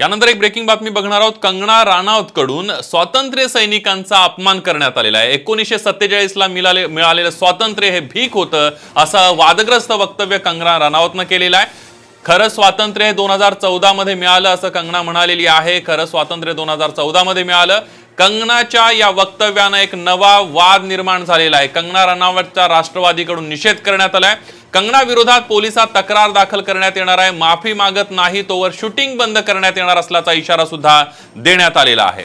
यानंतर एक ब्रेकिंग बातमी बघणार आहोत। कंगना राणावतकडून स्वातंत्र्य सैनिकांचा अपमान करण्यात आलेला आहे। 1947 ला मिळालेले स्वातंत्र्य हे भीक होतं असं वादग्रस्त वक्तव्य कंगना राणावतने केलेलं आहे। खरं स्वातंत्र्य हे 2014 मध्ये मिळालं असं कंगना म्हणालेली आहे। खरं स्वातंत्र्य 2014 मध्ये मिळालं। कंगनाच्या या वक्तव्याने एक नवा वाद निर्माण झालेला आहे। कंगना राणावतचा राष्ट्रवादीकडून निषेध करण्यात आलाय। कंगना विरोधात पोलिसात तक्रार दाखल करण्यात येणार आहे। माफी मागत नाही तोवर शूटिंग बंद करण्यात येणार असल्याचा इशारा सुद्धा देण्यात आलेला आहे।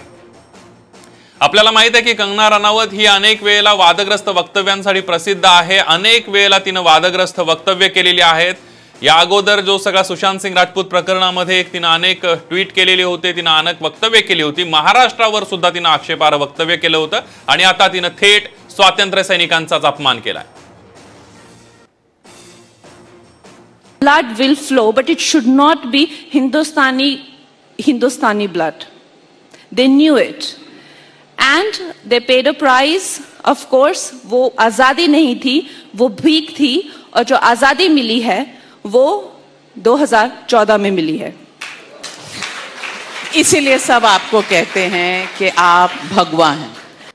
आपल्याला माहित आहे की कंगना राणावत ही अनेक वेळेला वादग्रस्त वक्तव्यांसाठी प्रसिद्ध आहे। अनेक वेळेला तिने वादग्रस्त वक्तव्य केलेली आहेत। या अगोदर जो सगळा सुशांत सिंग राजपूत प्रकरणामध्ये एक तिने अनेक ट्वीट केलेले होते, तिने अनेक वक्तव्य केली होती। महाराष्ट्रावर सुद्धा तिने आक्षेपार्ह वक्तव्य केलं होतं आणि आता तिने थेट स्वातंत्र्य सैनिकांचाच अपमान केलाय। Blood will flow, but it should not be Hindustani blood. They knew it and they paid a price. Of course, वो आजादी नहीं थी, वो भीख थी, और जो आजादी मिली है वो 2014 में मिली है। इसीलिए सब आपको कहते हैं कि आप भगवा हैं।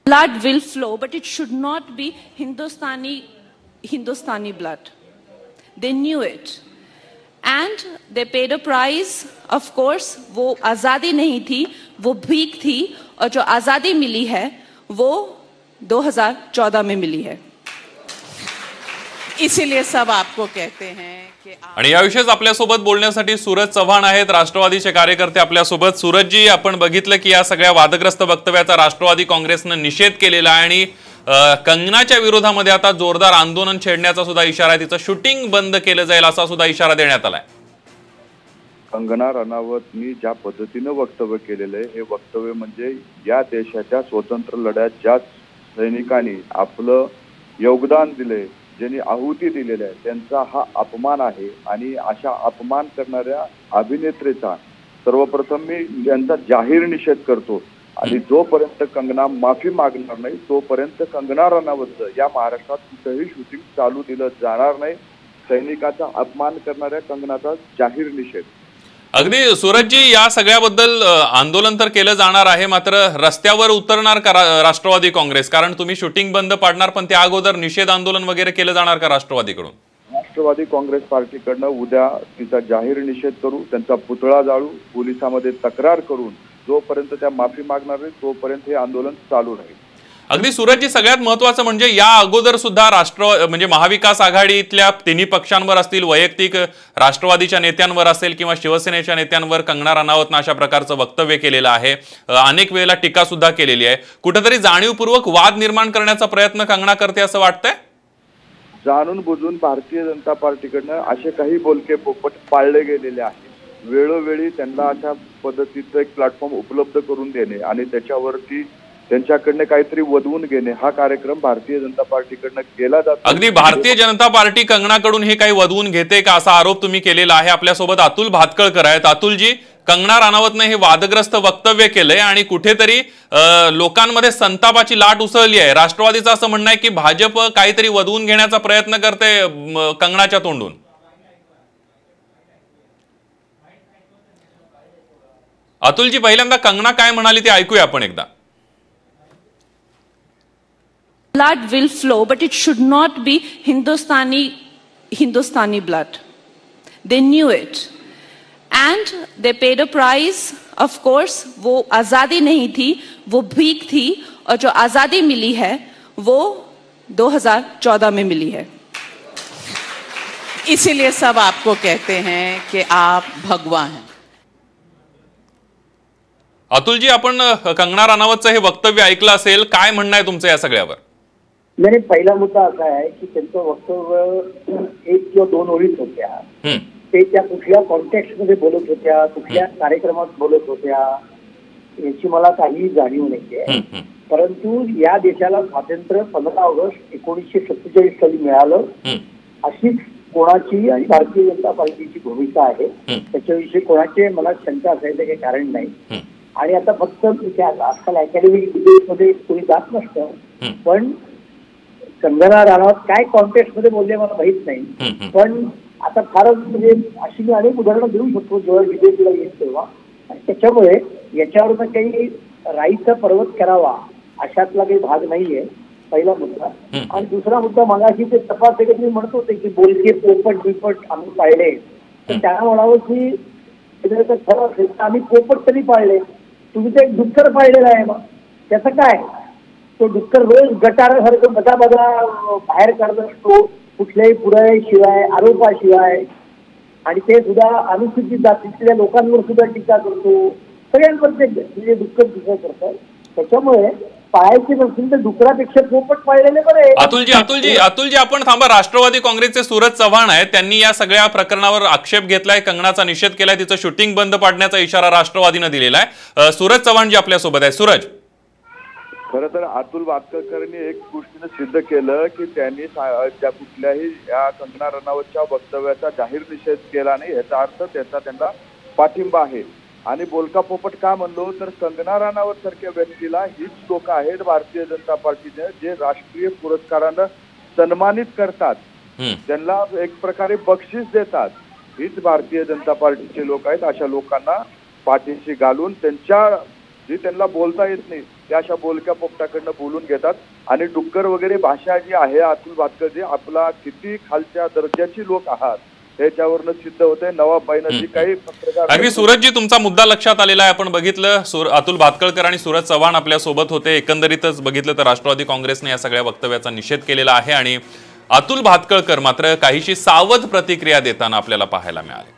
Blood will flow, but it should not be Hindustani blood. They knew it and they paid a price. Of course, वो आजादी नहीं थी, वो भीख थी, और जो आजादी मिली है वो 2014 में मिली है। इसीलिए सब आपको कहते हैं कि आणि याविषयीच आपल्यासोबत बोलण्यासाठी सूरज चव्हाण आहेत, राष्ट्रवादीचे कार्यकर्ते आपल्यासोबत। सूरजजी, आपण बघितलं की या सगळ्या वादग्रस्त वक्तव्याचा राष्ट्रवादी काँग्रेसने निषेध केलेला आहे आणि कंगनाच्या विरोधामध्ये आता जोरदार आंदोलन छेडण्याचा सुद्धा इशारा आहे। तिचं शूटिंग बंद केलं जाईल असा सुद्धा इशारा देण्यात आलाय। कंगना राणावतनी ज्या पद्धतीने वक्तव्य केलेलं आहे हे वक्तव्य म्हणजे या देशाच्या स्वतंत्र लढ्यात ज्या सैनिकांनी आपलं योगदान दिले, ज्यांनी आहुती दिलेली आहे, त्यांचा हा अपमान आहे। आणि अशा अपमान करणाऱ्या अभिनेत्रीचा सर्वप्रथम मी यांचा जाहीर निषेध करतो आणि जोपर्यंत कंगना माफी मागणार नाही तोपर्यंत कंगना राणावतचं या महाराष्ट्रात कुठेही शूटिंग चालू दिलं जाणार नाही। सैनिकाचा अपमान करणाऱ्या कंगनाचा जाहीर निषेध। अगदी सूरजजी, या सगळ्याबद्दल आंदोलन तर केलं जाणार आहे, मात्र रस्त्यावर उतरणार का राष्ट्रवादी काँग्रेस? कारण तुम्ही शूटिंग बंद पाडणार, पण त्या अगोदर निषेध आंदोलन वगैरे केलं जाणार का राष्ट्रवादीकडून? राष्ट्रवादी काँग्रेस पार्टीकडनं उद्या तिचा जाहीर निषेध करू, त्यांचा पुतळा जाळू, पोलिसांमध्ये तक्रार करून जोपर्यंत त्या माफी मागणार नाही तोपर्यंत हे आंदोलन चालू राहील। अगदी सूरजजी, सगळ्यात महत्त्वाचं म्हणजे या अगोदर सुद्धा म्हणजे महाविकास आघाडीतल्या तिन्ही पक्षांवर असतील, वैयक्तिक राष्ट्रवादीच्या नेत्यांवर असेल किंवा शिवसेनेच्या नेत्यांवर कंगना राणावतने अशा प्रकारचं वक्तव्य केलेलं आहे। अनेक वेळेला टीका सुद्धा केलेली आहे। कुठेतरी जाणीवपूर्वक वाद निर्माण करण्याचा प्रयत्न कंगना करते असं वाटतंय। जाणून बुजून भारतीय जनता पार्टीकडनं असे काही बोलके पोपट पाळले गेलेले आहेत। वेळोवेळी त्यांना अशा पद्धतीचं एक प्लॅटफॉर्म उपलब्ध करून देणे आणि त्याच्यावरती त्यांच्याकडनं काहीतरी वधवून घेणे हा कार्यक्रम भारतीय जनता पार्टीकडनं केला जातो। अगदी भारतीय जनता पार्टी कंगनाकडून हे काही वधवून घेते का असा आरोप तुम्ही केलेला आहे। आपल्यासोबत अतुल भातखळकर आहेत। अतुलजी, कंगना राणावतने हे वादग्रस्त वक्तव्य केलंय आणि कुठेतरी लोकांमध्ये संतापाची लाट उसळली आहे। राष्ट्रवादीचं असं म्हणणं आहे की भाजप काहीतरी वधवून घेण्याचा प्रयत्न करते कंगनाच्या तोंडून। अतुलजी, पहिल्यांदा कंगना काय म्हणाली ते ऐकूया आपण एकदा। Blood will flow, but it should not be Hindustani blood. They knew it and they paid a price. Of course, wo azadi nahi thi, wo bheek thi, aur jo azadi mili hai wo 2014 mein mili hai. इसीलिए सब आपको कहते हैं कि आप भगवा हैं। अतुलजी, आपण कंगना राणावतचं हे वक्तव्य ऐकलं असेल, काय म्हणणं आहे तुमचं या सगळ्यावर? मेरे पहिला मुद्दा असा आहे की त्यांचं वक्तव्य एक किंवा दोन ओळीत होत्या, ते त्या कुठल्या कॉन्टेक्स्ट मध्ये बोलत होत्या, कुठल्या कार्यक्रमात बोलत होत्या याची मला काही जाणीव नाहीये। परंतु या देशाला स्वातंत्र्य 15 ऑगस्ट 1947 साली मिळालं, अशीच कोणाची आणि भारतीय जनता पार्टीची भूमिका आहे, त्याच्याविषयी कोणाचे मला शंका असायचं काही कारण नाही। आणि आता फक्त आजकाल अकॅडमिक डिबेट मध्ये कोणी जात नसतं, पण कंगना राणावत काय कॉन्टेक्स्ट मध्ये बोलले मला माहित नाही। पण आता फारच म्हणजे अशी मी अनेक उदाहरणं देऊ शकतो जेव्हा डिबेटला येईल तेव्हा, त्याच्यामुळे याच्यावर पण काही राईचा पर्वत करावा अशातला काही भाग नाहीये, पहिला मुद्दा. आणि दुसरा मुद्दा मगाशी ते तपास मी म्हणत होते की बोलके पोपट बिपट आम्ही पाळले, तर त्याला म्हणावं की खरं असेल तर आम्ही पोपट तरी पाळले, तुम्ही ते डुक्कर पाळलेला आहे, मग त्याचं काय? तो डुक्कर रोज गटारासारखं बदा बदा बाहेर काढत असतो कुठल्याही पुराव्याशिवाय आरोपाशिवाय, आणि ते सुद्धा अनुसूचित जातीतल्या लोकांवर सुद्धा टीका करतो, सगळ्यांवर ते म्हणजे डुक्कर टीका करतात. त्याच्यामुळे पाळायचे नसून ते डुकरापेक्षा पोपट पाळलेले बरे. अतुलजी आपण थांबा. राष्ट्रवादी काँग्रेसचे सूरज चव्हाण आहेत, त्यांनी या सगळ्या प्रकरणावर आक्षेप घेतलाय, कंगनाचा निषेध केलाय, तिचं शूटिंग बंद पाडण्याचा इशारा राष्ट्रवादीनं दिलेला आहे. सूरज चव्हाण जी आपल्यासोबत आहे. सूरज, खर तर अतुल भातखळकरांनी एक गोष्टीनं सिद्ध केलं की त्यांनी त्या कुठल्याही या कंगना रणावतच्या वक्तव्याचा जाहीर निषेध केला नाही, याचा अर्थ त्याचा त्यांना पाठिंबा आहे. आणि बोलका पोपट का म्हणलो तर कंगना रणावत सारख्या व्यक्तीला हीच लोक आहेत भारतीय जनता पार्टीने जे राष्ट्रीय पुरस्कारानं सन्मानित करतात, त्यांना एक प्रकारे बक्षीस देतात, हीच भारतीय जनता पार्टीचे लोक आहेत. अशा लोकांना पाठीशी घालून त्यांच्या जी त्यांना बोलता येत नाही त्या अशा बोलक्या पोपटाकडनं बोलून घेतात. आणि डुक्कर वगैरे भाषा जी आहे अतुल भातखळकर, आपला किती खालच्या दर्जाची लोक आहात याच्यावरनं सिद्ध होते. नवाबाईनं जी काही पत्रकार अगदी. सूरजजी, तुमचा मुद्दा लक्षात आलेला आहे. आपण बघितलं अतुल भातखळकर आणि सूरज चव्हाण आपल्या सोबत होते. एकंदरीतच बघितलं तर राष्ट्रवादी काँग्रेसने या सगळ्या वक्तव्याचा निषेध केलेला आहे आणि अतुल भातखळकर मात्र काहीशी सावध प्रतिक्रिया देताना आपल्याला पाहायला मिळाले.